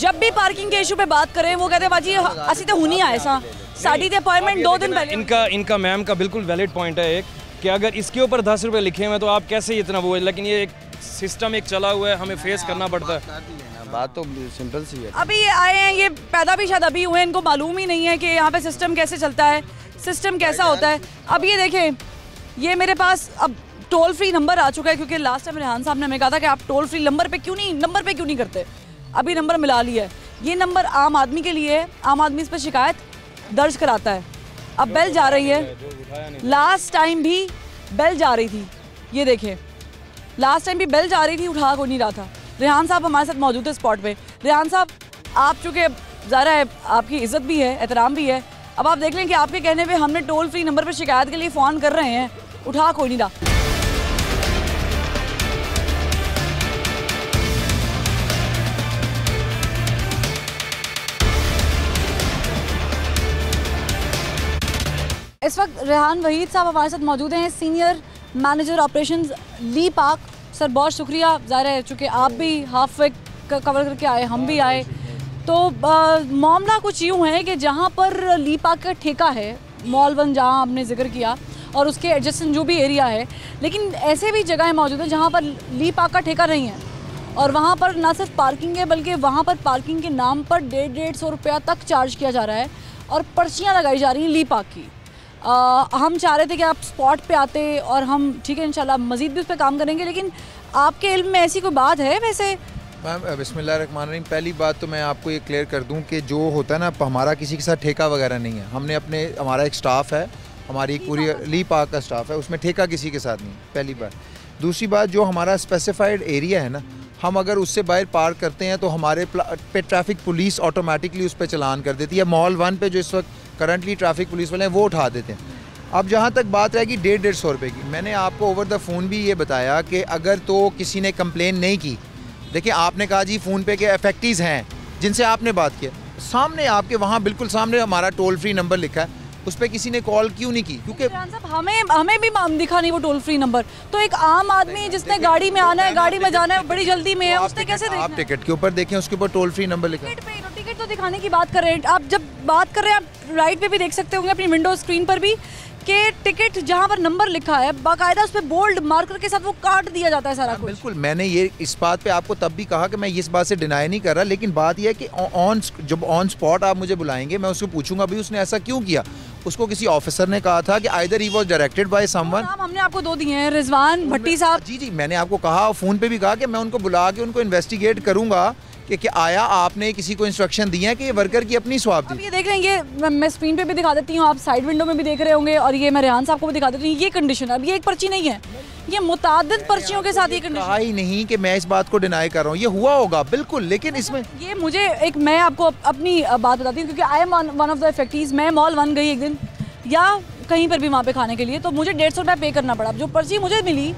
जब भी पार्किंग के इशू पे बात करें वो कहते हैं भाजी असी तो हूँ नहीं आए सा, साड़ी दी अपॉइंटमेंट 2 दिन पहले। इनका मैम का बिल्कुल वैलिड पॉइंट है एक, कि अगर इसके ऊपर 10 रुपये लिखे हुए तो आप कैसे इतना वो है, लेकिन ये सिस्टम एक चला हुआ है, हमें फेस करना पड़ता है। बात तो सिंपल सी है। अभी ये आए हैं, ये पैदा भी शायद अभी हुए हैं, इनको मालूम ही नहीं है कि यहाँ पे सिस्टम कैसे चलता है, सिस्टम कैसा होता है। अब ये देखें, ये मेरे पास अब टोल फ्री नंबर आ चुका है, क्योंकि लास्ट टाइम रेहान साहब ने हमें कहा था कि आप टोल फ्री नंबर पे क्यों नहीं करते, अभी नंबर मिला लिया है। ये नंबर आम आदमी के लिए है, आम आदमी इस पर शिकायत दर्ज कराता है। अब बेल जा रही है, लास्ट टाइम भी बेल जा रही थी, ये देखें लास्ट टाइम भी बेल जा रही थी, उठा को नहीं रहा था। रेहान साहब हमारे साथ मौजूद है स्पॉट पे। रेहान साहब आप चूँकि ज़ाहिर है आपकी इज़्ज़त भी है, एहतराम भी है, अब आप देख लें कि आपके कहने पे हमने टोल फ्री नंबर पे शिकायत के लिए फ़ोन कर रहे हैं, उठा कोई नहीं रहा। इस वक्त रेहान वहीद साहब हमारे साथ मौजूद हैं, सीनियर मैनेजर ऑपरेशंस ली पार्क। सर बहुत शुक्रिया, ज़ाहिर है चूँकि आप भी हाफ वीक कवर करके आए, हम भी आए, तो मामला कुछ यूँ है कि जहाँ पर ली पार्क का ठेका है मॉल वन, जहाँ आपने जिक्र किया, और उसके एडजेसेंट जो भी एरिया है, लेकिन ऐसे भी जगहें मौजूद हैं जहाँ पर ली पार्क का ठेका नहीं है, और वहाँ पर ना सिर्फ पार्किंग है बल्कि वहाँ पर पार्किंग के नाम पर 150-150 रुपया तक चार्ज किया जा रहा है, और पर्चियाँ लगाई जा रही हैं ली पार्क की। हम चाह रहे थे कि आप स्पॉट पे आते, और हम ठीक है इंशाल्लाह मज़ीद भी उस पर काम करेंगे, लेकिन आपके इल्म में ऐसी कोई बात है? वैसे मैम बिस्मिल्लाह रहमान रहीम, पहली बात तो मैं आपको ये क्लियर कर दूं कि जो होता है ना, हमारा किसी के साथ ठेका वगैरह नहीं है, हमने अपने हमारा एक स्टाफ है, हमारी पूरी ली पार्क का स्टाफ है, उसमें ठेका किसी के साथ नहीं, पहली बात। दूसरी बात, जो हमारा स्पेसिफाइड एरिया है ना, हम अगर उससे बाहर पार्क करते हैं तो हमारे पे ट्रैफिक पुलिस ऑटोमेटिकली उस पर चलान कर देती है, मॉल वन पे जो इस वक्त करंटली ट्रैफिक पुलिस वाले हैं वो उठा देते हैं। अब जहाँ तक बात रहेगी 150-150 रुपये की, मैंने आपको ओवर द फ़ोन भी ये बताया कि अगर तो किसी ने कंप्लेन नहीं की, देखिए आपने कहा जी फ़ोन पे के अफेक्टीज़ हैं जिनसे आपने बात किया, सामने आपके वहाँ बिल्कुल सामने हमारा टोल फ्री नंबर लिखा है, उस पर किसी ने कॉल क्यों नहीं की? क्योंकि हमें भी दिखा नहीं वो टोल फ्री नंबर, तो एक आम आदमी जिसने गाड़ी में आना है, गाड़ी में जाना है, बड़ी जल्दी में है, उसने कैसे देखना? आप टिकट के ऊपर देखें, उसके ऊपर टोल फ्री नंबर लिखा है। टिकट तो दिखाने की बात कर रहे हैं, आप जब बात कर रहे हैं आप राइट पे भी देख सकते होंगे अपनी विंडो स्क्रीन पर भी, कि टिकट जहाँ पर नंबर लिखा है बाकायदा उस पर बोल्ड मार्कर के साथ वो काट दिया जाता है सारा कुछ। बिल्कुल, मैंने ये इस बात पे आपको तब भी कहा कि मैं इस बात से डिनाई नहीं कर रहा, लेकिन बात यह है कि जब ऑन स्पॉट आप मुझे बुलाएंगे, मैं उसको पूछूंगा भाई उसने ऐसा क्यों किया, उसको किसी ऑफिसर ने कहा था कि either he was directed by someone. नाम हमने आपको दो दिए हैं, रिजवान भट्टी साहब। जी, मैंने आपको कहा फ़ोन पर भी कहा कि मैं उनको बुला के उनको इन्वेस्टिगेट करूँगा कि आया आपने किसी को इंस्ट्रक्शन दिया कि ये वर्कर की अपनी स्वाब दी। ये देख रहे हैं, मैं स्क्रीन पे भी दिखा देती हूँ, आप साइड विंडो में भी देख रहे होंगे, और ये मैं रेहान साहब को भी दिखा देती हूँ, ये कंडीशन है। अब ये एक पर्ची नहीं है, ये मुतादिद पर्चियों के साथ ये कंडीशन। कहा ही नहीं कि मैं इस बात को डिनाई कर रहा हूँ, ये हुआ होगा बिल्कुल, लेकिन इसमें ये मुझे एक मैं आपको अपनी बात बताती हूँ, क्योंकि I am one of the affectees. मैं मॉल वन गई एक दिन या कहीं पर भी वहाँ पर खाने के लिए, तो मुझे 150 रुपया पे करना पड़ा। जो पर्ची मुझे मिली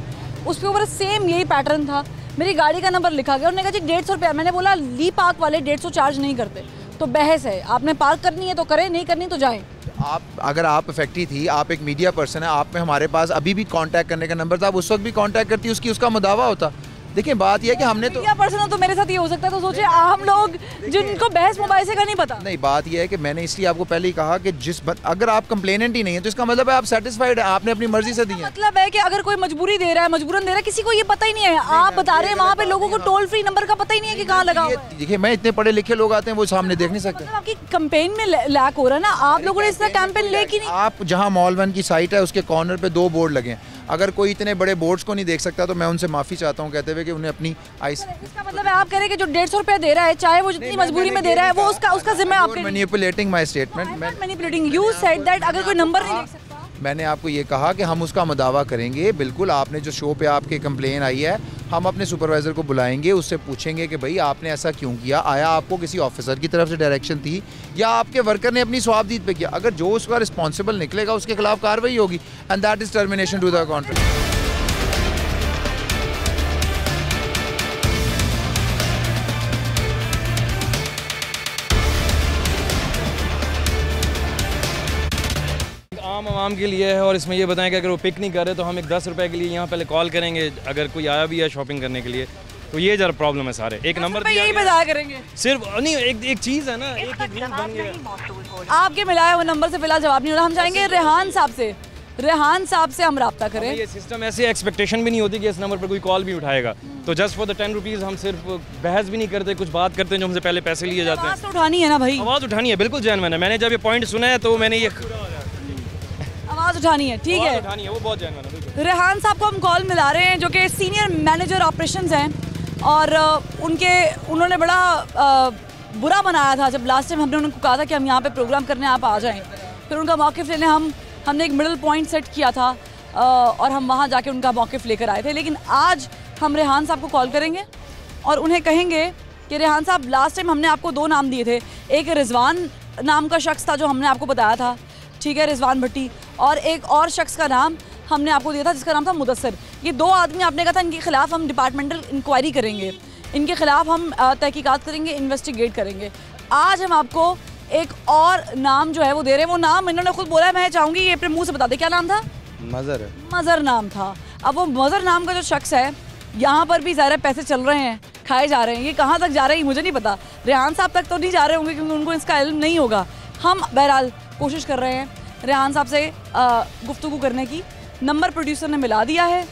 उसके ऊपर सेम यही पैटर्न था, मेरी गाड़ी का नंबर लिखा गया, उन्होंने कहा जी 150 रुपया। मैंने बोला ली पार्क वाले 150 चार्ज नहीं करते, तो बहस है, आपने पार्क करनी है तो करें, नहीं करनी तो जाएं। आप अगर आप इफेक्टिव थी, आप एक मीडिया पर्सन है, आप में हमारे पास अभी भी कांटेक्ट करने का नंबर था, आप उस वक्त भी कांटेक्ट करती उसकी उसका मुदावा होता। देखिए बात यह है कि हमने तो पर्सन तो मेरे साथ ये हो सकता है, तो सोचिए हम लोग जिनको बहस मोबाइल से का नहीं पता। नहीं, बात यह है कि मैंने इसलिए आपको पहले ही कहा कि जिस अगर आप कंप्लेनेंट ही नहीं है तो इसका मतलब है आप सेटिस्फाइड है, आपने अपनी मर्जी से दी है। मतलब है कि अगर कोई मजबूरी दे रहा है, मजबूरन दे रहा है, किसी को ये पता ही नहीं है। आप बता रहे हैं वहाँ पे लोगों को टोल फ्री नंबर का पता ही नहीं है कि कहाँ लगा। देखिए मैं इतने पढ़े लिखे लोग आते हैं वो सामने देख नहीं सकते। आपकी कैंपेन में लैक हो रहा है ना, आप लोगों ने इसका कैंपेन लेके नहीं। आप जहाँ मॉल वन की साइट है उसके कॉर्नर पे 2 बोर्ड लगे हैं, अगर कोई इतने बड़े बोर्ड्स को नहीं देख सकता तो मैं उनसे माफ़ी चाहता हूँ कहते हुए कि उन्हें अपनी आइस। इसका मतलब है आप कह रहे हैं कि जो 150 रुपया दे रहा है, चाहे वो जितनी मजबूरी में दे रहा है, वो उसका जिम्मे आप manipulating my statement. Manipulating you said that अगर कोई नंबर नहीं देख सकता। मैंने आपको ये कहा कि हम उसका मुदावा करेंगे। बिल्कुल आपने जो शो पे आपके कंप्लेन आई है, हम अपने सुपरवाइज़र को बुलाएंगे, उससे पूछेंगे कि भाई आपने ऐसा क्यों किया, आया आपको किसी ऑफिसर की तरफ से डायरेक्शन थी या आपके वर्कर ने अपनी स्वाबदीद पे किया। अगर जो उसका रिस्पॉन्सिबल निकलेगा उसके खिलाफ कार्रवाई होगी and that is termination to the contract. आम के लिए है और इसमें ये बताएं कि अगर वो पिक नहीं करे तो हम एक 10 रुपए के लिए यहाँ पहले कॉल करेंगे, अगर कोई आया भी है शॉपिंग करने के लिए। तो ये जरा प्रॉब्लम है सारे, एक नंबर पे यही मजा करेंगे सिर्फ। नहीं एक चीज़ है ना, एक आपके मिलाया वो नंबर से फिलहाल जवाब नहीं हो रहा। हम चाहेंगे रेहान साहब से हम रब्ता करें। ये सिस्टम ऐसी एक्सपेक्टेशन भी नहीं होती कि इस नंबर पर कोई कॉल भी उठाएगा, तो जस्ट फॉर द 10 रुपीज़ हम सिर्फ बहस भी नहीं करते, कुछ बात करते हैं जो हमसे पहले पैसे लिए जाते हैं। आवाज़ उठानी है ना भाई, आवाज़ उठानी है, बिल्कुल जैन। मैंने जब ये पॉइंट सुना है तो मैंने ये आवाज उठानी है, ठीक है, उठानी है, वो बहुत जानवर है। रेहान साहब को हम कॉल मिला रहे हैं जो कि सीनियर मैनेजर ऑपरेशंस हैं और उन्होंने बड़ा बुरा मनाया था जब लास्ट टाइम हमने उनको कहा था कि हम यहाँ पे प्रोग्राम करने आप आ जाएं। फिर उनका मौक़िफ़ लेने हमने एक मिडिल पॉइंट सेट किया था और हम वहाँ जाके उनका मौक़िफ़ लेकर आए थे। लेकिन आज हम रेहान साहब को कॉल करेंगे और उन्हें कहेंगे कि रेहान साहब, लास्ट टाइम हमने आपको 2 नाम दिए थे, एक रिजवान नाम का शख्स था जो हमने आपको बताया था, ठीक है, रिजवान भट्टी, और एक और शख्स का नाम हमने आपको दिया था जिसका नाम था मुदस्सर। ये 2 आदमी आपने कहा था इनके ख़िलाफ़ हम डिपार्टमेंटल इंक्वायरी करेंगे, इनके ख़िलाफ़ हम तहकीकात करेंगे, इन्वेस्टिगेट करेंगे। आज हम आपको एक और नाम जो है वो दे रहे हैं, वो नाम इन्होंने खुद बोला है, मैं चाहूँगी ये अपने मुँह से बता दें, क्या नाम था? मज़हर नाम था। अब वो मज़हर नाम का जो शख्स है, यहाँ पर भी ज़ाहिर पैसे चल रहे हैं, खाए जा रहे हैं, ये कहाँ तक जा रहे हैं मुझे नहीं पता। रेहान साहब तक तो नहीं जा रहे होंगे क्योंकि उनको इसका इल्म नहीं होगा। हम बहरहाल कोशिश कर रहे हैं रेहान साहब से गुफ्तगू करने की, नंबर प्रोड्यूसर ने मिला दिया है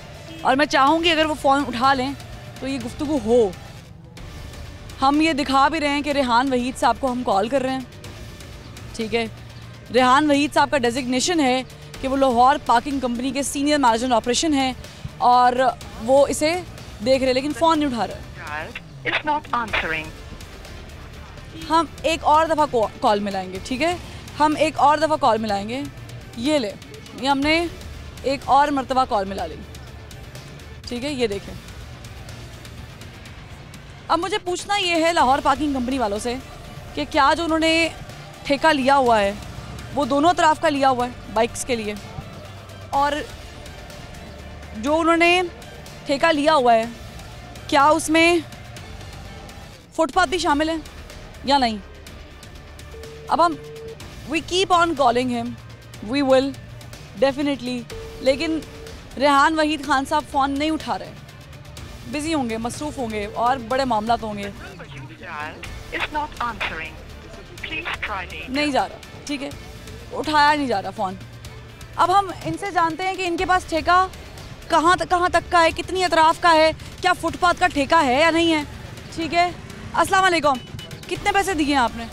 और मैं चाहूँगी अगर वो फ़ोन उठा लें तो ये गुफ्तगू हो। हम ये दिखा भी रहे हैं कि रेहान वहीद साहब को हम कॉल कर रहे हैं, ठीक है। रेहान वहीद साहब का डेजिग्नेशन है कि वो लाहौर पार्किंग कंपनी के सीनियर मैनेजर ऑपरेशन हैं और वो इसे देख रहे हैं, लेकिन फ़ोन नहीं उठा रहे। हम एक और दफ़ा कॉल मिलाएंगे, ठीक है, हम एक और दफ़ा कॉल मिलाएंगे। ये हमने एक और मरतबा कॉल मिला ली, ठीक है, ये देखें। अब मुझे पूछना ये है लाहौर पार्किंग कंपनी वालों से कि क्या जो उन्होंने ठेका लिया हुआ है वो दोनों तरफ का लिया हुआ है बाइक्स के लिए, और जो उन्होंने ठेका लिया हुआ है क्या उसमें फुटपाथ भी शामिल है या नहीं। अब हम We keep on calling him. We will definitely. लेकिन रेहान वहीद खान साहब फ़ोन नहीं उठा रहे, बिजी होंगे, मसरूफ़ होंगे और बड़े मामला होंगे, नहीं जा रहा, ठीक है, उठाया नहीं जा रहा फ़ोन। अब हम इनसे जानते हैं कि इनके पास ठेका कहाँ तक का है, कितनी अतराफ़ का है, क्या फुटपाथ का ठेका है या नहीं है, ठीक है। अस्सलाम वालेकुम, कितने पैसे दिए हैं आपने?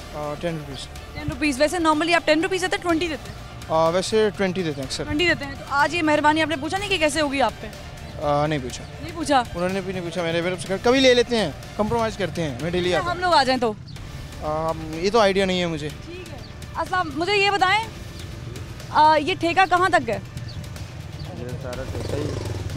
10 रुपीज़। वैसे नॉर्मली आप 10 रुपीज़ देते हैं, 20 देते हैं? वैसे 20 देते हैं सर। 20 देते हैं। तो आज ये मेहरबानी आपने पूछा नहीं कि कैसे होगी आप पे? नहीं पूछा। उन्होंने भी नहीं पूछा, मैंने भी कभी ले लेते हैं, कम्प्रोमाइज़ करते हैं। मैं डेली हम लोग आ जाएँ तो ये तो आइडिया नहीं है मुझे, ठीक है। अस्सलाम, मुझे ये बताएँ ये ठेका कहाँ तक है?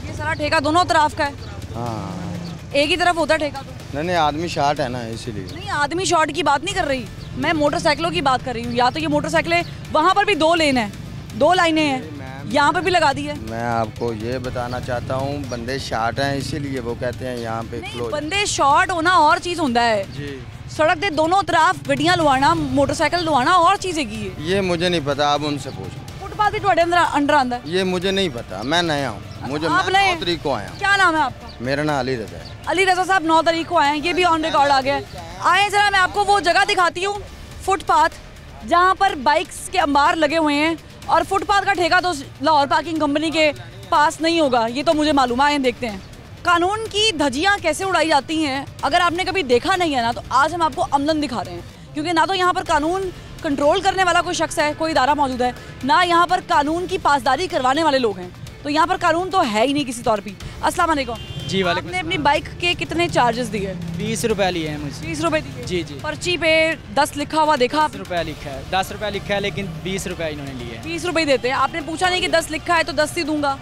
ये सारा ठेका दोनों तरफ का है, एक ही तरफ होता है ठेका? नहीं, आदमी शॉर्ट है ना इसीलिए। नहीं, आदमी शॉर्ट की बात नहीं कर रही मैं, मोटरसाइकिलों की बात कर रही हूँ। या तो ये मोटरसाइकिलें, वहाँ पर भी 2 लाइनें हैं, यहाँ पर भी लगा दी है। मैं आपको ये बताना चाहता हूँ बंदे शॉर्ट हैं इसीलिए वो कहते हैं यहाँ पे क्लोज। बंदे शॉर्ट होना और चीज़ होता है जी। सड़क के दोनों तरफ गड्डियाँ लुआना, मोटरसाइकिल लुआना और चीज़ें की है। ये मुझे नहीं पता, आप उनसे पूछो। फुटपाथ भी अंदर आंदा है, ये मुझे नहीं पता, मैं नया हूँ, मुझे तरीकों आया। क्या नाम है आपका? मेरा नाम अली रजा है। अली रजा साहब 9 तारीख को आए हैं, ये भी ऑन रिकॉर्ड आ गया है। आए जरा मैं आपको वो जगह दिखाती हूँ, फुटपाथ, जहाँ पर बाइक्स के अंबार लगे हुए हैं और फुटपाथ का ठेका तो लाहौर पार्किंग कंपनी के पास नहीं होगा, ये तो मुझे मालूम है। देखते हैं कानून की धज्जियाँ कैसे उड़ाई जाती हैं। अगर आपने कभी देखा नहीं है ना, तो आज हम आपको अमलन दिखा रहे हैं, क्योंकि ना तो यहाँ पर कानून कंट्रोल करने वाला कोई शख्स है, कोई इदारा मौजूद है, ना यहाँ पर कानून की पासदारी करवाने वाले लोग हैं, तो यहाँ पर कानून तो है ही नहीं किसी तौर पर। अस्सलाम वालेकुम जी। वालेकुम। आपने अपनी बाइक के कितने चार्जेस दिए? 20 रुपये लिए हैं मुझे। 20 रुपये दिए? जी जी। पर्ची पे 10 लिखा हुआ देखा? 10 रुपया लिखा है, 10 रुपया लिखा है, लेकिन 20 रुपये इन्होंने लिए। 20 रुपये देते हैं? आपने पूछा नहीं कि 10 लिखा है तो 10 ही दूंगा?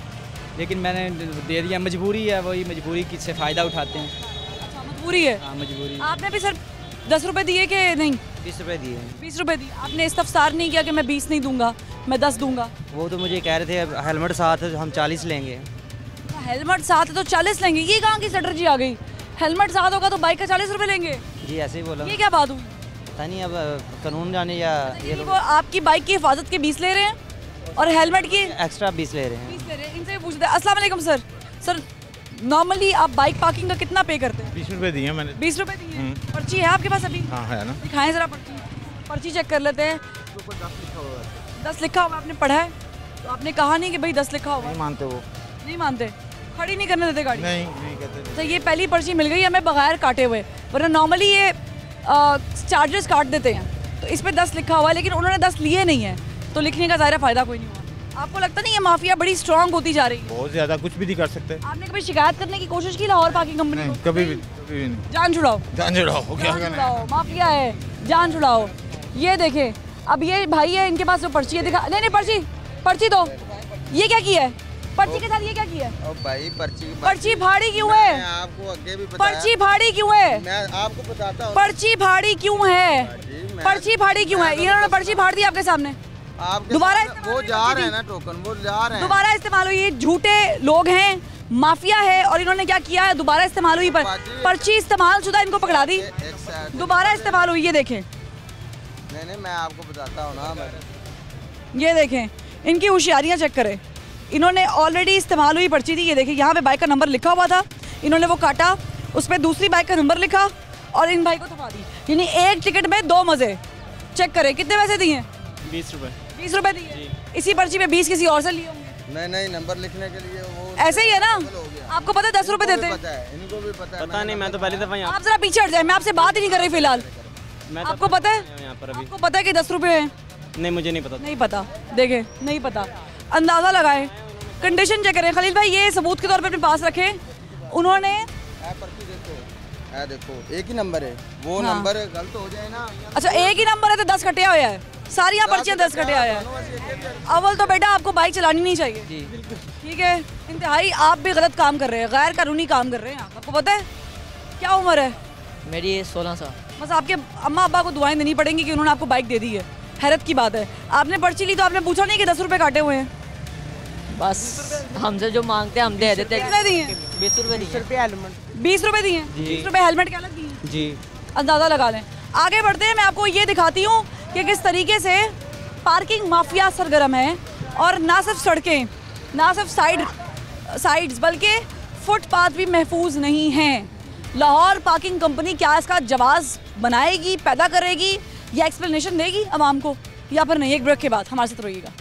लेकिन मैंने दे दिया, मजबूरी है, वही मजबूरी किससे फ़ायदा उठाते हैं। अच्छा, मजबूरी है? हाँ मजबूरी। आपने भी सर 10 रुपये दिए कि नहीं? 20 रुपये दिए। 20 रुपये दिए? आपने इस्तफसार नहीं किया कि मैं 20 नहीं दूंगा, मैं 10 दूंगा? वो तो मुझे कह रहे थे हेलमेट साथ है हम 40 लेंगे। हेलमेट साथ है तो 40 लेंगे, ये कहाँ की सटर जी आ गई? हेलमेट साथ होगा तो बाइक का 40 रुपये लेंगे जी, ऐसे ही बोला? ये क्या बात हुई? पता नहीं, अब कानून जाने। या ये वो आपकी बाइक की हिफाजत के 20 ले रहे हैं और हेलमेट की एक्स्ट्रा 20 ले रहे हैं। 20 ले रहे हैं, इनसे भी पूछते हैं। अस्सलाम वालेकुम सर। सर नॉर्मली आप बाइक पार्किंग का कितना पे करते हैं? 20 रुपये दिए मैंने। 20 रुपये दिए? पर्ची है आपके पास अभी? हाँ है ना, दिखाएँ ज़रा पर्ची, पर्ची चेक कर लेते हैं। 10 लिखा हुआ आपने पढ़ा है, तो आपने कहा नहीं कि भाई 10 लिखा हुआ? मानते वो नहीं मानते, खड़ी नहीं करने देते गाड़ी? नहीं कहते। तो ये पहली पर्ची मिल गई हमें बगैर काटे हुए, वरना नॉर्मली ये चार्जेस काट देते हैं। तो इस पर 10 लिखा हुआ है, लेकिन उन्होंने 10 लिए नहीं है, तो लिखने का ज़ाहिर फ़ायदा कोई नहीं हुआ। आपको लगता नहीं ये माफिया बड़ी स्ट्रांग होती जा रही है? बहुत ज़्यादा, कुछ भी नहीं कर सकते। आपने कभी शिकायत करने की कोशिश की लाहौर पार्किंग कंपनी को? कभी भी नहीं। जान छुड़ाओ, जान छुड़ाओ, छुड़ाओ, माफिया है, जान छुड़ाओ। ये देखें अब ये भाई है, इनके पास जो पर्ची है दिखा। नहीं नहीं पर्ची, पर्ची दो। ये क्या किया है पर्ची के साथ? ये क्या किया? ओ भाई पर्ची भाड़ी क्यों है? आपको आगे भी बताया, पर्ची भाड़ी क्यों है? मैं आपको बताता हूँ पर्ची भाड़ी क्यों है, पर्ची भाड़ी क्यों है। इन्होंने पर्ची फाड़ दी आपके सामने, आप दोबारा वो जा रहे हैं ना टोकन, वो जा रहे हैं दोबारा इस्तेमाल हो। ये झूठे लोग हैं, माफिया है, और इन्होंने क्या किया है दोबारा इस्तेमाल हुई पर्ची, इस्तेमाल शुदा इनको पकड़ा दी, दोबारा इस्तेमाल हुई। ये देखें, नहीं मैं आपको बताता हूँ ना, ये देखें इनकी होशियारियाँ चेक करें। इन्होंने ऑलरेडी इस्तेमाल हुई पर्ची थी, ये देखिए यहाँ पे बाइक का नंबर लिखा हुआ था, इन्होंने वो काटा, उस पर दूसरी बाइक का नंबर लिखा और इन भाई को थमा दी। यानी एक टिकट में 2 मज़े। चेक करें कितने पैसे दिए? 20 रुपये। 20 रुपये दिए? इसी पर्ची पे 20 किसी और से लिए होंगे? नहीं, नंबर लिखने के लिए। वो ऐसे ही है ना, आपको पता है 10 रुपये देते हैं? इनको भी पता नहीं, मैं तो पहली दफ़ा। आप जरा पीछे हट जाए, मैं आपसे बात ही नहीं कर रही फिलहाल। आपको पता है, आपको पता है कि 10 रुपये है? नहीं मुझे नहीं पता। नहीं पता, देखे नहीं पता, अंदाज़ा लगाएं, कंडीशन चेक करें। खलील भाई ये सबूत के तौर पे अपने पास रखें, उन्होंने देखो एक ही नंबर है, वो हाँ। नंबर गलत हो जाए ना। अच्छा एक ही नंबर है तो 10 कटिया हुआ है, सारी यहाँ पर्चियाँ 10 कटिया हुआ है। अव्वल तो बेटा आपको बाइक चलानी नहीं चाहिए, ठीक है? इंतहाई आप भी गलत काम कर रहे हैं, गैर कानूनी काम कर रहे हैं। आपको पता है क्या उम्र है? मेरी 16 साल। बस आपके अम्मा अब्बा को दुआएं देनी पड़ेंगी कि उन्होंने आपको बाइक दे दी है, हैरत की बात है। आपने पर्ची ली तो आपने पूछा नहीं कि 10 रुपये काटे हुए हैं? बस हमसे जो मांगते हैं हम दे देते हैं। कितने दिए? 20 रुपये। हेलमेट 20 रुपये दिए? 20 रुपये हेलमेट क्या लग गई जी, अंदाज़ा लगा लें। आगे बढ़ते हैं, मैं आपको ये दिखाती हूँ कि किस तरीके से पार्किंग माफिया सरगर्म है, और ना सिर्फ सड़कें, ना सिर्फ साइड्स, बल्कि फुटपाथ भी महफूज नहीं हैं। लाहौर पार्किंग कंपनी क्या इसका जवाब बनाएगी, पैदा करेगी या एक्सप्लेनेशन देगी आवाम को, या फिर नहीं? एक ब्रेक के बाद हमारे साथ रहिएगा।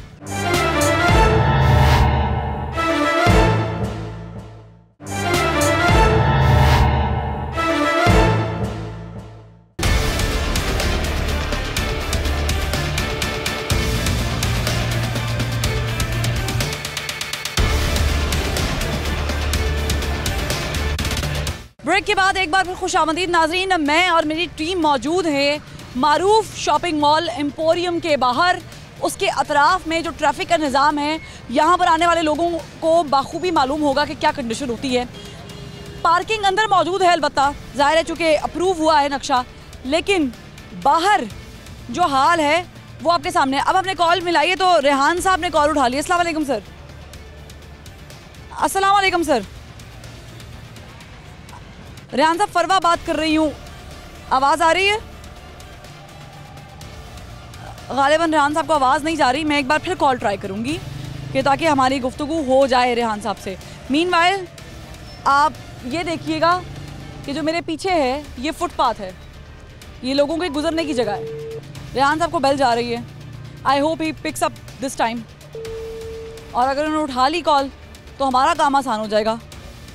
ब्रेक के बाद एक बार फिर खुशामदीद नाजरीन। मैं और मेरी टीम मौजूद है मारूफ शॉपिंग मॉल एम्पोरियम के बाहर, उसके अतराफ़ में जो ट्रैफिक का निज़ाम है, यहाँ पर आने वाले लोगों को बाखूबी मालूम होगा कि क्या कंडीशन होती है। पार्किंग अंदर मौजूद है, अलबत्ता ज़ाहिर है चूँकि अप्रूव हुआ है नक्शा, लेकिन बाहर जो हाल है वो आपके सामने। अब हमने कॉल मिलाई है तो रेहान साहब ने कॉल उठा ली। अस्सलाम वालेकुम सर। अस्सलाम वालेकुम सर। रेहान साहब फरवा बात कर रही हूँ, आवाज़ आ रही है? गालिबन रेहान साहब को आवाज़ नहीं जा रही, मैं एक बार फिर कॉल ट्राई करूँगी कि ताकि हमारी गुफ्तगू हो जाए रेहान साहब से। मीनवाइल आप ये देखिएगा कि जो मेरे पीछे है ये फुटपाथ है, ये लोगों के गुजरने की जगह है। रेहान साहब को बेल जा रही है, I hope he picks up this time, और अगर उन्होंने उठा ली कॉल तो हमारा काम आसान हो जाएगा।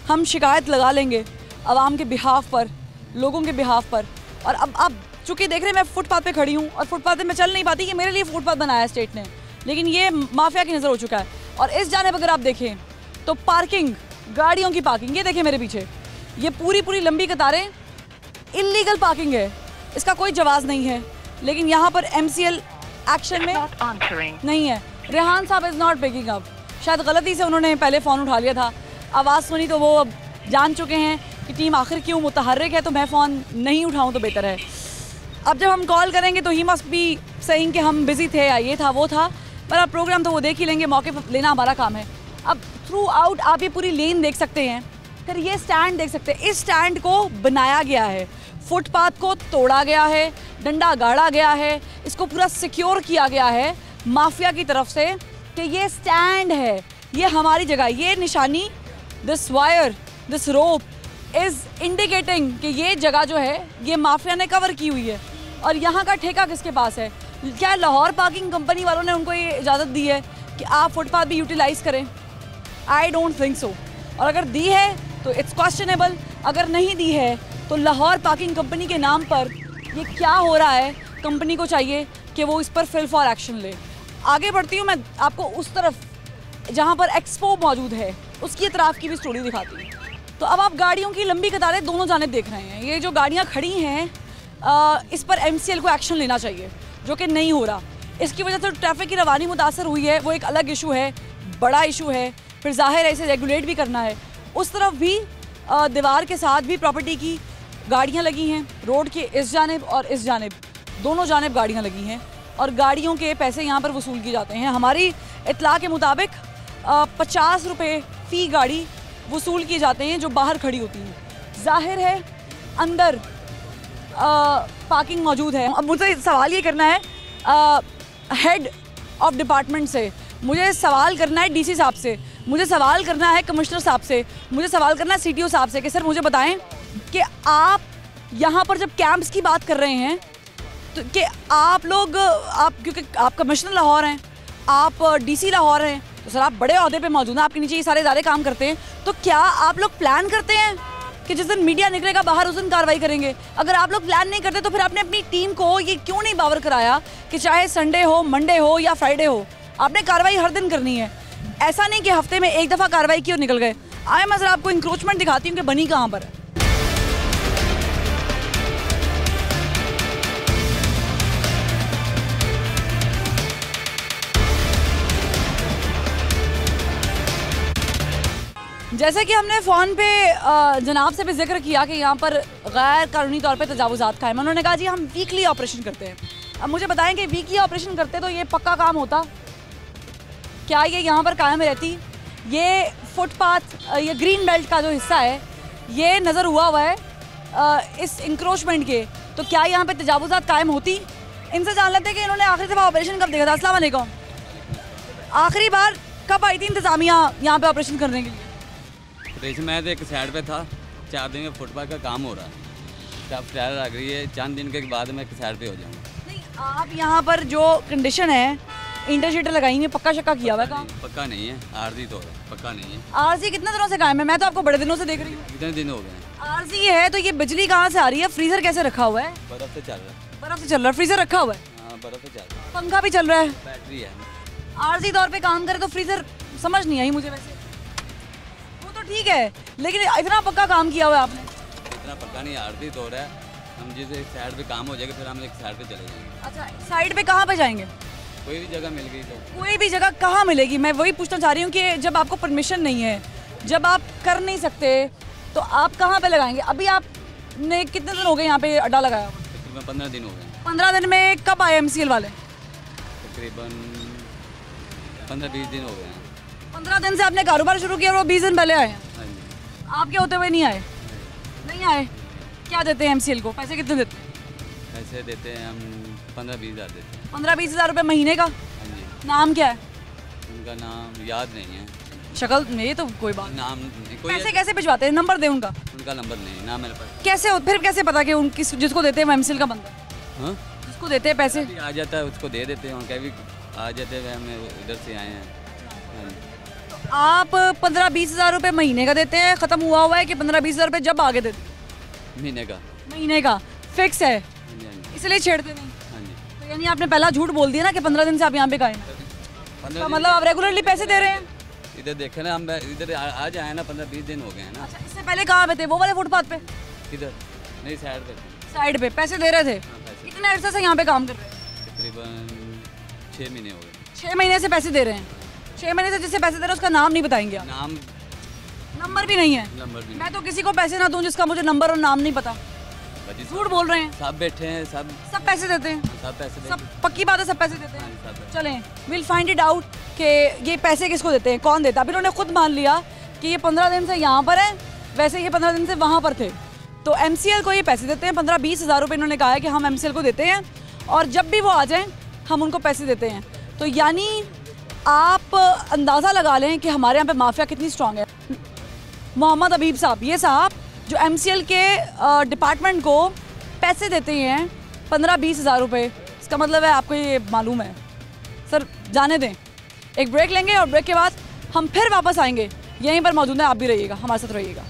हम शिकायत लगा लेंगे आवाम के बिहाफ पर, लोगों के बिहाफ पर। और अब चूँकि देख रहे हैं मैं फुटपाथ पे खड़ी हूँ और फुटपाथ पे मैं चल नहीं पाती कि मेरे लिए फुटपाथ बनाया है स्टेट ने, लेकिन ये माफिया की नज़र हो चुका है। और इस जानिब अगर आप देखें तो पार्किंग, गाड़ियों की पार्किंग, ये देखें मेरे पीछे ये पूरी लंबी कतारें इलीगल पार्किंग है, इसका कोई जवाब नहीं है, लेकिन यहाँ पर MCL एक्शन में नहीं है। रेहान साहब इज़ नॉट पिकिंग अप, शायद गलती से उन्होंने पहले फ़ोन उठा लिया था, आवाज़ सुनी तो वो अब जान चुके हैं कि टीम आखिर क्यों मुतहर्रिक है, तो मैं फ़ोन नहीं उठाऊं तो बेहतर है। अब जब हम कॉल करेंगे तो ही मस्ट बी सेइंग कि हम बिज़ी थे या ये था वो था, पर अब प्रोग्राम तो वो देख ही लेंगे, मौके पर लेना हमारा काम है। अब थ्रू आउट आप ये पूरी लेन देख सकते हैं, फिर ये स्टैंड देख सकते हैं, इस स्टैंड को बनाया गया है, फुटपाथ को तोड़ा गया है, डंडा गाड़ा गया है, इसको पूरा सिक्योर किया गया है माफिया की तरफ से कि ये स्टैंड है, ये हमारी जगह, ये निशानी, this wire, this rope is indicating कि ये जगह जो है ये माफिया ने कवर की हुई है। और यहाँ का ठेका किसके पास है? क्या लाहौर पार्किंग कंपनी वालों ने उनको ये इजाज़त दी है कि आप फुटपाथ भी यूटिलाइज़ करें? I don't think so. और अगर दी है तो इट्स क्वेश्चनेबल, अगर नहीं दी है तो लाहौर पार्किंग कंपनी के नाम पर ये क्या हो रहा है, कंपनी को चाहिए कि वो इस पर फिल फॉर एक्शन ले। आगे बढ़ती हूँ मैं आपको उस तरफ जहाँ पर एक्सपो मौजूद है, उसकी इतराफ़ की भी स्टोरी दिखाती हूँ। तो अब आप गाड़ियों की लंबी कतारें दोनों जानिब देख रहे हैं, ये जो गाड़ियाँ खड़ी हैं इस पर MCL को एक्शन लेना चाहिए, जो कि नहीं हो रहा। इसकी वजह से ट्रैफिक की रवानी मुतासर हुई है, वो एक अलग इशू है, बड़ा इशू है, फिर जाहिर है इसे रेगुलेट भी करना है। उस तरफ भी दीवार के साथ भी प्रॉपर्टी की गाड़ियाँ लगी हैं, रोड के इस जानिब और इस जानिब दोनों जानिब गाड़ियाँ लगी हैं, और गाड़ियों के पैसे यहाँ पर वसूल किए जाते हैं। हमारी इतला के मुताबिक 50 रुपये फ़ी गाड़ी वसूल किए जाते हैं जो बाहर खड़ी होती हैं। जाहिर है अंदर पार्किंग मौजूद है। अब मुझे सवाल ये करना है हेड ऑफ डिपार्टमेंट से, मुझे सवाल करना है DC साहब से, मुझे सवाल करना है कमिश्नर साहब से, मुझे सवाल करना है CTO साहब से कि सर मुझे बताएं कि आप यहाँ पर जब कैंप्स की बात कर रहे हैं तो कि आप लोग, आप क्योंकि आप कमिश्नर लाहौर हैं, आप DC लाहौर हैं, तो सर आप बड़े अहदे पे मौजूद हैं, आपके नीचे ये सारे इदारे काम करते हैं, तो क्या आप लोग प्लान करते हैं कि जिस दिन मीडिया निकलेगा बाहर उस दिन कार्रवाई करेंगे? अगर आप लोग प्लान नहीं करते तो फिर आपने अपनी टीम को ये क्यों नहीं बावर कराया कि चाहे संडे हो, मंडे हो या फ्राइडे हो, आपने कार्रवाई हर दिन करनी है, ऐसा नहीं कि हफ्ते में एक दफ़ा कार्रवाई की और निकल गए। आए मैं सर आपको इंक्रोचमेंट दिखाती हूँ कि बनी कहाँ पर है। जैसे कि हमने फ़ोन पे जनाब से भी जिक्र किया कि यहाँ पर गैर कानूनी तौर पे तजावुज़ात कायम है, उन्होंने कहा जी हम वीकली ऑपरेशन करते हैं। अब मुझे बताएं कि वीकली ऑपरेशन करते तो ये पक्का काम होता, क्या ये यहाँ पर कायम रहती? ये फुटपाथ, ये ग्रीन बेल्ट का जो हिस्सा है ये नज़र हुआ हुआ है इस इंक्रोचमेंट के, तो क्या यहाँ पर तजावुज़ात कायम होती? इनसे जान लेते कि इन्होंने आखिरी दफ़ा ऑपरेशन कब देखा था। अस्सलाम वालेकुम, आखिरी बार कब आई थी इंतज़ामिया यहाँ पर ऑपरेशन करने के लिए? रेस में तो एक साइड पे था, 4 दिन में फुटबॉल का काम हो रहा है, तब ट्रायल लग रही है, चंद दिन के बाद मैं एक साइड पे हो जाऊँगा। नहीं, आप यहाँ पर जो कंडीशन है इंटरशीटर लगाई है, पक्का शक्का किया हुआ है? पक्का नहीं है, आरजी तो पक्का नहीं है। आरजी कितने दिनों से कायम है? मैं तो आपको बड़े दिनों से देख रही हूँ। कितने दिन हो गए? आरजी है तो ये बिजली कहाँ से आ रही है? फ्रीजर कैसे रखा हुआ है? बर्फ से चल रहा है। बर्फ से चल रहा है? फ्रीजर रखा हुआ है? बर्फ से चल रहा है। पंखा भी चल रहा है? बैटरी है। आरजी तौर पर काम करे तो फ्रीजर समझ नहीं आई मुझे, वैसे ठीक है, लेकिन इतना पक्का काम किया हुआ है आपने? इतना पक्का नहीं, आरती तो रहा है, हम जिस साइड पे काम हो जाएगा फिर हम एक साइड पे चले जाएंगे। अच्छा, साइड पे कहाँ पे जाएंगे? कोई भी जगह मिल गई तो। कोई भी जगह कहाँ मिलेगी? मैं वही पूछना चाह रही हूँ कि जब आपको परमिशन नहीं है, जब आप कर नहीं सकते तो आप कहाँ पे लगाएंगे? अभी आपने कितने दिन हो गए यहाँ पे अड्डा लगाया? तकरीबन 15 दिन हो गए। 15 दिन में कब आए MCL वाले? तकरीबन 15-20 दिन हो गए। 15 दिन से आपने कारोबार शुरू किया और वो 20 दिन पहले आए हैं। आपके होते हुए नहीं आए? नहीं आए। क्या देते हैं MCL को? पैसे कितने देते हैं? पैसे देते हैं हम 15-20 हज़ार देते हैं। 15-20 हज़ार रुपये महीने का? नाम क्या है उनका? नाम याद नहीं है। शक्ल में ये तो कोई बात नाम कोई पैसे कैसे भिजवाते हैं? नंबर दे उनका, उनका नंबर नहीं ना मेरे पास। कैसे फिर कैसे पता कि उनकी जिसको देते हैं वो एमसीएल का बंदा है? जिसको देते हैं पैसे आ जाता है उसको दे देते हैं, उनका भी आ जाते हैं। हम इधर से आए हैं। आप 15-20 हज़ार रुपये महीने का देते हैं, ख़त्म हुआ है कि 15-20 हज़ार रुपये जब आगे देते हैं? महीने का फिक्स है, इसलिए छेड़ते नहीं। तो यानी आपने पहला झूठ बोल दिया ना कि 15 दिन से आप यहाँ पे गए, मतलब आप रेगुलरली पैसे दे रहे हैं। इधर देखे ना, हम इधर आ जाए ना 15-20 दिन हो गए हैं ना। अच्छा, इससे पहले कहाँ पे थे? वो वाले फुटपाथ पे? इधर नहीं, साइड पे पैसे दे रहे थे। कितने अर्से से यहाँ पे काम कर रहे हैं? तकरीबन 6 महीने हो गए। 6 महीने से पैसे दे रहे हैं। 6 महीने से जिससे पैसे दे रहे हैं उसका नाम नहीं बताएंगे आप? नाम नंबर भी नहीं है। नंबर मैं तो किसी को पैसे ना दूँ जिसका मुझे नंबर और नाम नहीं पता। झूठ बोल रहे हैं। सब बैठे हैं, सब पैसे देते हैं, सब पक्की बात है, सब पैसे देते हैं। चलें, विल फाइंड इट आउट कि ये पैसे किसको देते हैं, कौन देता है। अभी उन्होंने खुद मान लिया कि ये 15 दिन से यहाँ पर है, वैसे ये 15 दिन से वहाँ पर थे। तो MCL को ये पैसे देते हैं, 15-20 हज़ार रुपये इन्होंने कहा है कि हम MCL को देते हैं और जब भी वो आ जाएँ हम उनको पैसे देते हैं। तो यानी आप अंदाज़ा लगा लें कि हमारे यहाँ पर माफिया कितनी स्ट्रांग है। मोहम्मद हबीब साहब, ये साहब जो MCL के डिपार्टमेंट को पैसे देते हैं 15-20 हज़ार रुपये, इसका मतलब है आपको ये मालूम है। सर जाने दें, एक ब्रेक लेंगे और ब्रेक के बाद हम फिर वापस आएंगे। यहीं पर मौजूद है, आप भी रहिएगा, हमारे साथ रहिएगा।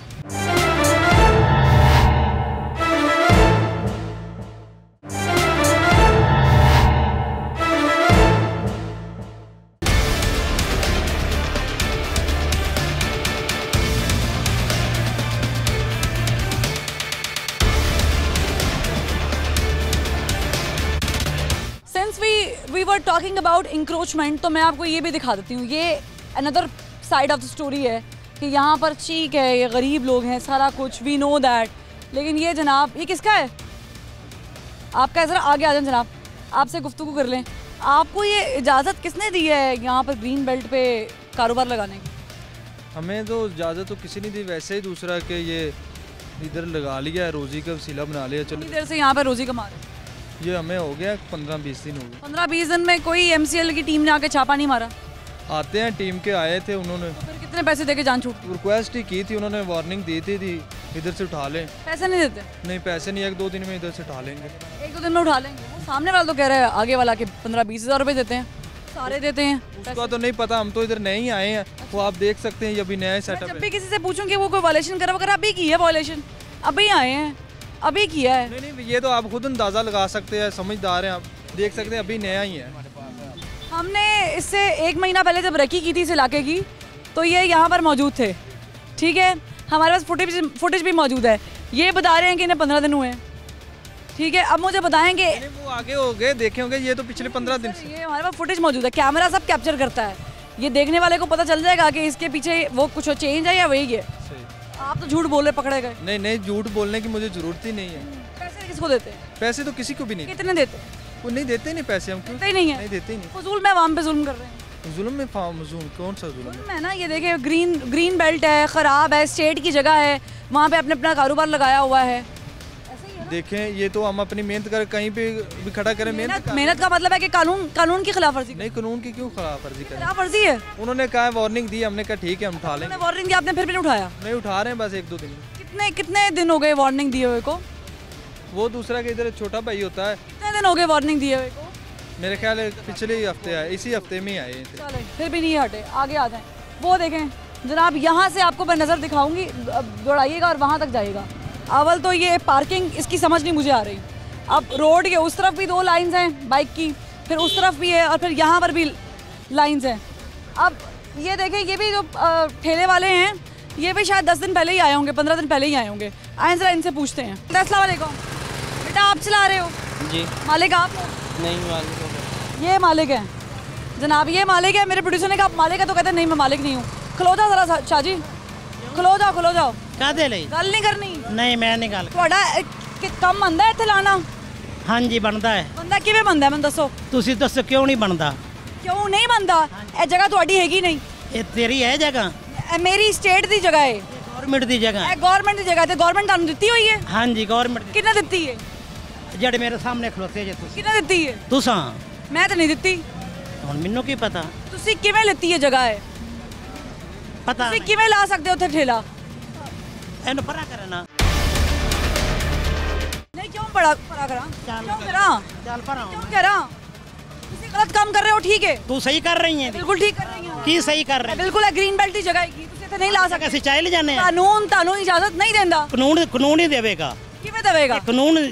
टॉकिंग अबाउट इंक्रोचमेंट, तो मैं आपको ये भी दिखा देती हूँ। ये another side of the story है कि यहाँ पर ठीक है ये गरीब लोग हैं, सारा कुछ वी नो दैट, लेकिन ये जनाब ये किसका है? आपका है, ज़रा आगे आ जाए जनाब, आपसे गुफ्तगू कर लें। आपको ये इजाज़त किसने दी है यहाँ पर ग्रीन बेल्ट पे कारोबार लगाने की? हमें तो इजाज़त तो किसी ने दी, वैसे ही दूसरा कि ये इधर लगा लिया है, रोज़ी का वसीला बना लिया। चलो इधर से यहाँ पर रोज़ी कमा रहे हैं। ये हमें हो गया 15-20 दिन हो गए। 15-20 दिन में कोई MCL की टीम ने आके छापा नहीं मारा? आते हैं, टीम के आए थे उन्होंने। तो फिर कितने पैसे देके जान छूट? रिक्वेस्ट ही की थी उन्होंने, वार्निंग दी थी इधर से उठा लें। पैसे नहीं देते? नहीं पैसे नहीं, 1-2 दिन में इधर से उठा लेंगे। 1-2 दिन में उठा लेंगे। वो सामने वाला तो कह रहा है आगे वाला के 15-20 हज़ार रुपये देते हैं, सारे देते हैं। उसका तो नहीं पता, हम तो इधर नहीं आए हैं। वो आप देख सकते हैं अभी नया सेटअप। जब भी किसी से पूछूंगी वो कोई वायलेशन करा वगैरह, अभी की है वायलेशन, अभी आए हैं, अभी किया है। नहीं, ये तो आप खुद अंदाज़ा लगा सकते हैं, समझदार हैं आप, देख सकते हैं अभी नया ही है। हमने इससे 1 महीना पहले जब रेकी की थी इस इलाके की, तो ये यहाँ पर मौजूद थे। ठीक है, हमारे पास फुटेज भी मौजूद है। ये बता रहे हैं कि इन्हें 15 दिन हुए हैं। ठीक है, अब मुझे बताएंगे वो आगे हो गए देखे होंगे, ये तो पिछले 15 दिन से। ये हमारे पास फुटेज मौजूद है, कैमरा सब कैप्चर करता है, ये देखने वाले को पता चल जाएगा कि इसके पीछे वो कुछ चेंज है या वही है। आप तो झूठ बोले पकड़े गए। नहीं, झूठ बोलने की मुझे जरूरत ही नहीं है। पैसे किसको देते हैं? पैसे तो किसी को भी नहीं। कितने देते? वो नहीं देते, नहीं पैसे हम क्यों? नहीं देते ही नहीं। फजूल में आवाम पे जुल्म कर रहे हैं। जुल्म में कौन सा जुल्म है ना? ये देखे ग्रीन बेल्ट है, खराब है, स्टेट की जगह है, वहाँ पे अपने अपना कारोबार लगाया हुआ है। देखें, ये तो हम अपनी मेहनत कर कहीं पे भी खड़ा करें। मेहनत का मतलब है कि कानून की खिलाफ वर्जी। नहीं, कानून की क्यों खिलाफ वर्जी करें? खिलाफ वर्जी है। उन्होंने कहा वार्निंग दी, हमने कहा ठीक है हम उठा लेंगे। वार्निंग दी आपने, फिर भी नहीं उठाया? नहीं उठा रहे हैं, बस 1-2 दिन। कितने दिन हो गए वार्निंग दिए हुए को? वो दूसरा के इधर छोटा भाई होता है। कितने दिन हो गए वार्निंग दिए हुए को? मेरे ख्याल पिछले हफ्ते आए, इसी हफ्ते में आए, फिर भी नहीं हटे। आगे आ जाए, वो देखें जनाब, यहाँ से आपको मैं नज़र दिखाऊंगी, दौड़ाइएगा और वहाँ तक जाइएगा। अवल तो ये पार्किंग इसकी समझ नहीं मुझे आ रही। अब रोड के उस तरफ भी 2 लाइंस हैं बाइक की, फिर उस तरफ भी है और फिर यहाँ पर भी लाइंस हैं। अब ये देखें, ये भी जो ठेले वाले हैं ये भी शायद 10 दिन पहले ही आए होंगे, 15 दिन पहले ही आए होंगे। आए जरा इनसे पूछते हैं। अस्सलाम वालेकुम बेटा, आप चला रहे हो? जी। मालिक आप हो? नहीं मालिक। ये मालिक है जनाब, ये मालिक है। मेरे प्रोड्यूसर ने कहा आप मालिक है, तो कहते हैं नहीं मैं मालिक नहीं हूँ। खलो जाओ जरा शाह जी, खलो जाओ, खलो जाओ। गल नहीं करनी? नहीं मैं नहीं गल। ਤੁਹਾਡਾ ਕੰਮ ਬੰਦਾ ਇੱਥੇ ਲਾਣਾ? ਹਾਂਜੀ ਬਣਦਾ ਹੈ। ਬੰਦਾ ਕਿਵੇਂ ਬਣਦਾ ਮੈਨੂੰ ਦੱਸੋ? ਤੁਸੀਂ ਦੱਸੋ ਕਿਉਂ ਨਹੀਂ ਬਣਦਾ? ਕਿਉਂ ਨਹੀਂ ਬਣਦਾ? ਇਹ ਜਗ੍ਹਾ ਤੁਹਾਡੀ ਹੈਗੀ ਨਹੀਂ? ਇਹ ਤੇਰੀ ਹੈ ਜਗ੍ਹਾ? ਇਹ ਮੇਰੀ ਸਟੇਟ ਦੀ ਜਗ੍ਹਾ ਹੈ, ਗਵਰਨਮੈਂਟ ਦੀ ਜਗ੍ਹਾ ਹੈ। ਇਹ ਗਵਰਨਮੈਂਟ ਦੀ ਜਗ੍ਹਾ ਤੇ ਗਵਰਨਮੈਂਟ ਤੁਹਾਨੂੰ ਦਿੱਤੀ ਹੋਈ ਹੈ? ਹਾਂਜੀ ਗਵਰਨਮੈਂਟ। ਕਿਹਨੇ ਦਿੱਤੀ ਹੈ? ਜਿਹੜੇ ਮੇਰੇ ਸਾਹਮਣੇ ਖਲੋਤੇ ਜੇ ਤੁਸੀਂ। ਕਿਹਨੇ ਦਿੱਤੀ ਹੈ? ਤੁਸੀਂ। ਮੈਂ ਤਾਂ ਨਹੀਂ ਦਿੱਤੀ। ਹੁਣ ਮੈਨੂੰ ਕੀ ਪਤਾ? ਤੁਸੀਂ ਕਿਵੇਂ ਲਿੱਤੀ ਹੈ ਜਗ੍ਹਾ ਹੈ? पता नहीं किवें ला सकदे उत्थे ठेला एनु परा करना नहीं क्यों बड़ा परा करा क्यों करा चल परा क्यों करा तुसी गलत काम कर रहे हो। ठीक है तू सही कर रही है बिल्कुल ठीक कर रही है की सही कर रहे हैं बिल्कुल ग्रीन बेल्ट ही जगह की तुसी इथे नहीं ला सकदे असि चाहे ले जाने कानून तानू इजाजत नहीं देंदा कानून कानून ही देवेगा किवें देवेगा कानून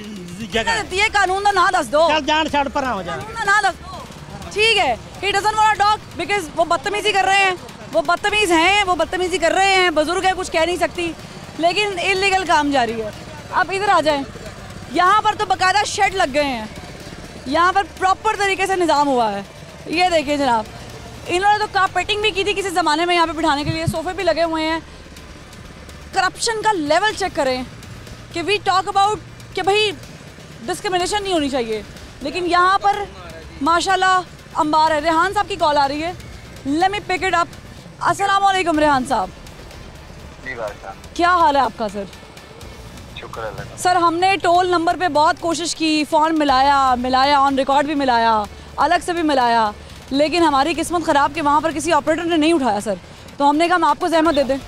जगह देती है कानून दा ना दस दो चल जान छड़ परा हो जा कानून दा ना दस दो ठीक है he doesn't want a dog because वो बदतमीजी कर रहे हैं वो बदतमीज़ हैं वो बदतमीजी कर रहे हैं बुजुर्ग है कुछ कह नहीं सकती लेकिन इलीगल काम जारी है। आप इधर आ जाएं यहाँ पर तो बकायदा शेड लग गए हैं यहाँ पर प्रॉपर तरीके से निज़ाम हुआ है। ये देखिए जनाब इन्होंने तो कारपेटिंग भी की थी किसी ज़माने में यहाँ पे बिठाने के लिए सोफे भी लगे हुए हैं। करप्शन का लेवल चेक करें कि वी टॉक अबाउट कि भाई डिस्क्रिमिनेशन नहीं होनी चाहिए लेकिन यहाँ पर माशाल्लाह अंबार है। रेहान साहब की कॉल आ रही है let me pick it up. अस्सलाम वालेकुम रेहान साहब। जी भाई साहब क्या हाल है आपका सर? शुक्र है सर। हमने टोल नंबर पे बहुत कोशिश की फ़ोन मिलाया ऑन रिकॉर्ड भी मिलाया अलग से भी मिलाया लेकिन हमारी किस्मत ख़राब कि वहाँ पर किसी ऑपरेटर ने नहीं उठाया सर तो हमने कहा हम आपको जहमत दे दें।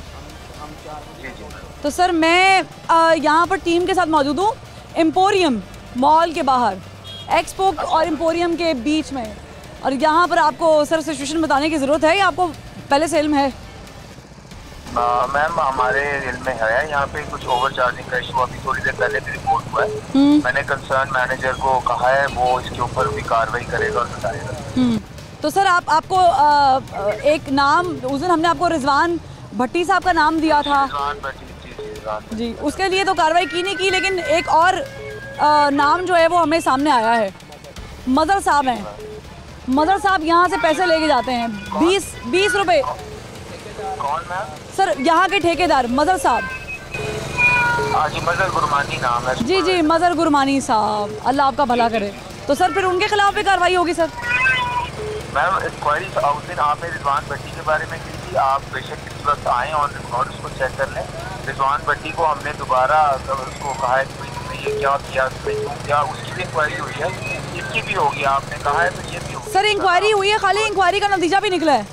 तो सर मैं यहाँ पर टीम के साथ मौजूद हूँ एम्पोरियम मॉल के बाहर एक्सपो और एम्पोरियम के बीच में और यहाँ पर आपको सर सिचुएशन बताने की ज़रूरत है या आपको पहले से इल्म है? मैम हमारे इल्म में है यहाँ पे कुछ ओवरचार्जिंग का इशू अभी थोड़ी देर पहले भी रिपोर्ट हुआ है। मैंने कंसर्न मैनेजर को कहा है वो इसके ऊपर भी कार्रवाई करेगा और बताएगा। तो सर आपको एक नाम उस दिन हमने आपको रिजवान भट्टी साहब का नाम दिया था जी उसके लिए तो कार्रवाई की नहीं की लेकिन एक और नाम जो है वो हमें सामने आया है मजहर साहब हैं। मजहर साहब यहाँ से पैसे लेके जाते हैं 20 रुपए। कौन मैम? सर यहाँ के ठेकेदार मजहर साहब। जी मजहर गुरमानी नाम है। जी जी मजहर गुरमानी साहब अल्लाह आपका भला करे। तो सर फिर उनके खिलाफ भी कार्रवाई होगी सर? मैम इंक्वायरी उस दिन आपने रिजवान भट्टी के बारे में की थी आप बेशक इस वक्त आएँ और रिकॉर्ड उसको चेक कर लें। रिजवान भट्टी को हमने दोबारा उसको कहा है ये क्या किया क्या उसकी भी इंक्वायरी हुई है इसकी भी होगी आपने कहा है तो ये भी होगी। सर इंक्वायरी हुई है खाली इंक्वायरी का नतीजा भी निकला है?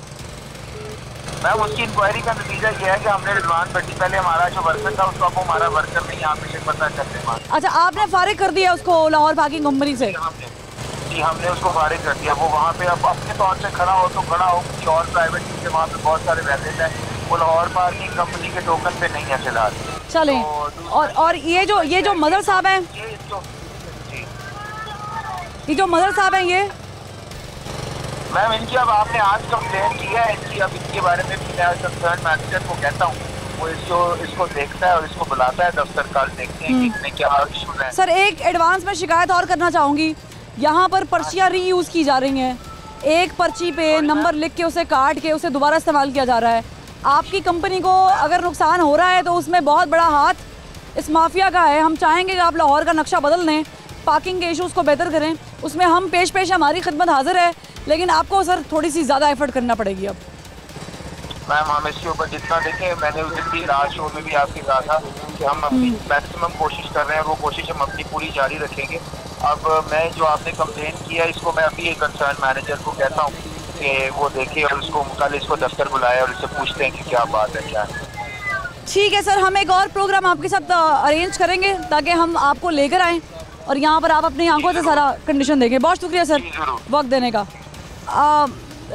मैम उसकी इंक्वायरी का नतीजा ये है कि हमने रिजवान भट्टी पहले हमारा जो वर्कर था उसको हमारा वर्कर नहीं यहाँ पे पता चलते हैं। अच्छा आपने फारिग कर दिया उसको लाहौर पार्किंग कंपनी से? जी हमने उसको फारिग कर दिया वो वहाँ पे अब अपने तौर से खड़ा हो तो खड़ा हो किसी और प्राइवेट चीज़ से वहाँ पे बहुत सारे वैसेज हैं वो लाहौर पार्किंग कंपनी के टोकन पे नहीं है फिलहाल। चले और ये जो मजहर साहब है ये मैम इनकी अब आपने आज कंप्लेंट की है इनकी अब इसके बारे में भी मैं कंसर्न मैनेजर को कहता हूँ वो इसको देखता है और इसको बुलाता है दफ्तर कल देखते हैं इसमें क्या इशू है। सर एक एडवांस में शिकायत और करना चाहूँगी यहाँ पर पर्चियाँ रीयूज़ की जा रही हैं एक पर्ची पे नंबर लिख के उसे काट के उसे दोबारा इस्तेमाल किया जा रहा है। आपकी कंपनी को अगर नुकसान हो रहा है तो उसमें बहुत बड़ा हाथ इस माफिया का है। हम चाहेंगे कि आप लाहौर का नक्शा बदल दें पार्किंग के इशूज़ को बेहतर करें उसमें हम पेश हमारी खिदमत हाजिर है लेकिन आपको सर थोड़ी सी ज़्यादा एफर्ट करना पड़ेगी। अब मैम हम इसके ऊपर जितना देखें मैंने उस दिन भी रात शो में भी आपसे कहा था कि हम अपनी मैक्सिमम कोशिश कर रहे हैं वो कोशिश हम अपनी पूरी जारी रखेंगे। अब मैं जो आपने कंप्लेन किया इसको मैं अभी एक कंसर्न मैनेजर को कहता हूँ कि वो देखे और उसको कल इसको दफ्तर बुलाए और इससे पूछते हैं कि क्या बात है क्या है। ठीक है सर हम एक और प्रोग्राम आपके साथ अरेंज करेंगे ताकि हम आपको लेकर आएँ और यहाँ पर आप अपनी आंखों से सारा कंडीशन देखें। बहुत शुक्रिया सर वक्त देने का।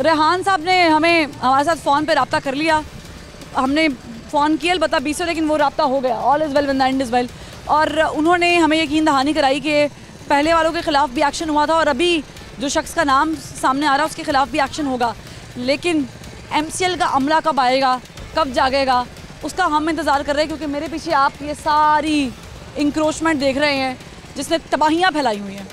रेहान साहब ने हमारे साथ फ़ोन पे रब्ता कर लिया हमने फ़ोन किया अलबत्ता 20 लेकिन वो रब्ता हो गया all is well when the end is well और उन्होंने हमें यकीन दहानी कराई कि पहले वालों के ख़िलाफ़ भी एक्शन हुआ था और अभी जो शख्स का नाम सामने आ रहा है उसके ख़िलाफ़ भी एक्शन होगा लेकिन MCL का अमला कब आएगा कब जागेगा उसका हम इंतज़ार कर रहे हैं क्योंकि मेरे पीछे आप ये सारी इंक्रोचमेंट देख रहे हैं जिसने तबाहियां फैलाई हुई हैं।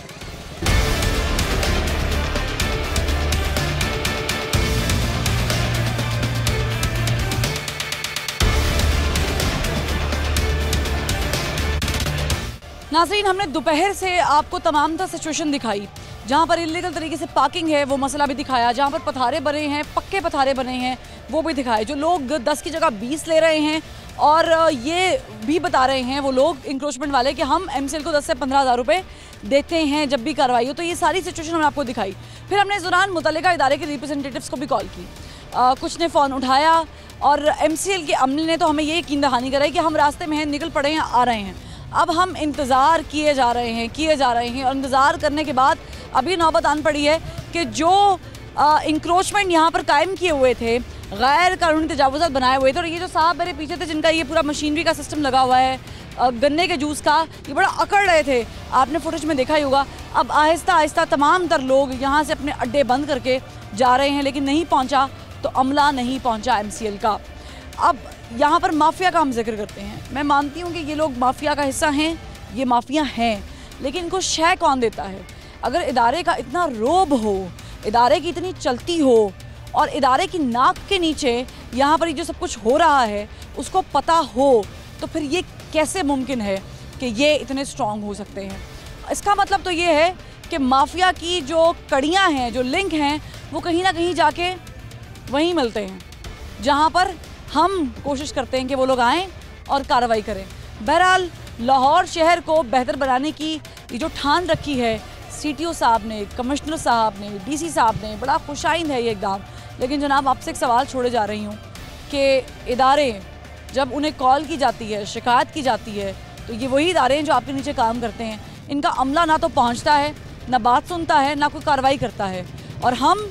नाज़रीन हमने दोपहर से आपको तमाम तर सिचुएशन दिखाई जहां पर इल्लीगल तरीके से पार्किंग है वो मसला भी दिखाया जहां पर पथारे बने हैं पक्के पथारे बने हैं वो भी दिखाए जो लोग 10 की जगह 20 ले रहे हैं और ये भी बता रहे हैं वो लोग इंक्रोचमेंट वाले कि हम MCL को 10 से 15 हज़ार रुपये देते हैं जब भी कार्रवाई हो। तो ये सारी सिचुएशन हमने आपको दिखाई फिर हमने इस दौरान मुतल्लिका इदारे के रिप्रेजेंटेटिव्स को भी कॉल की कुछ ने फ़ोन उठाया और MCL के अमले ने तो हमें ये यकीन दहानी कराई कि हम रास्ते में हैं, निकल पड़े हैं, आ रहे हैं। अब हम इंतज़ार किए जा रहे हैं और इंतज़ार करने के बाद अभी नौबत आन पड़ी है कि जो इंक्रोचमेंट यहाँ पर कायम किए हुए थे, गैर कानूनी तजावुज़ात बनाए हुए थे, और ये जो साहब मेरे पीछे थे जिनका ये पूरा मशीनरी का सिस्टम लगा हुआ है गन्ने के जूस का, ये बड़ा अकड़ रहे थे, आपने फुटेज में देखा ही होगा। अब आहिस्ता आहिस्ता तमाम तर लोग यहाँ से अपने अड्डे बंद करके जा रहे हैं, लेकिन नहीं पहुँचा तो अमला नहीं पहुँचा MCL का। अब यहाँ पर माफिया का हम जिक्र करते हैं, मैं मानती हूँ कि ये लोग माफिया का हिस्सा हैं, ये माफिया हैं, लेकिन इनको शह कौन देता है? अगर इदारे का इतना रोब हो, इदारे की इतनी चलती हो और इदारे की नाक के नीचे यहाँ पर ये जो सब कुछ हो रहा है उसको पता हो, तो फिर ये कैसे मुमकिन है कि ये इतने स्ट्रॉन्ग हो सकते हैं? इसका मतलब तो ये है कि माफिया की जो कड़ियाँ हैं, जो लिंक हैं, वो कहीं ना कहीं जाके वहीं मिलते हैं जहाँ पर हम कोशिश करते हैं कि वो लोग आएँ और कार्रवाई करें। बहरहाल लाहौर शहर को बेहतर बनाने की ये जो ठान रखी है CTO साहब ने, कमिश्नर साहब ने, DC साहब ने, बड़ा खुशाइंद है ये एकदम। लेकिन जनाब आपसे एक सवाल छोड़े जा रही हूँ कि इदारे जब उन्हें कॉल की जाती है, शिकायत की जाती है, तो ये वही इदारे हैं जो आपके नीचे काम करते हैं। इनका अमला ना तो पहुँचता है, ना बात सुनता है, ना कोई कार्रवाई करता है, और हम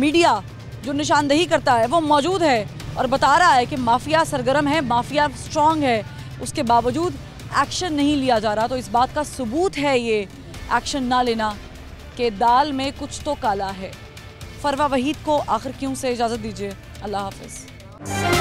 मीडिया जो निशानदेही करता है वो मौजूद है और बता रहा है कि माफिया सरगर्म है, माफिया स्ट्रॉन्ग है, उसके बावजूद एक्शन नहीं लिया जा रहा। तो इस बात का सबूत है ये एक्शन ना लेना कि दाल में कुछ तो काला है। फरवा वहीद को आखिर क्यों से इजाज़त दीजिए। अल्लाह हाफिज़।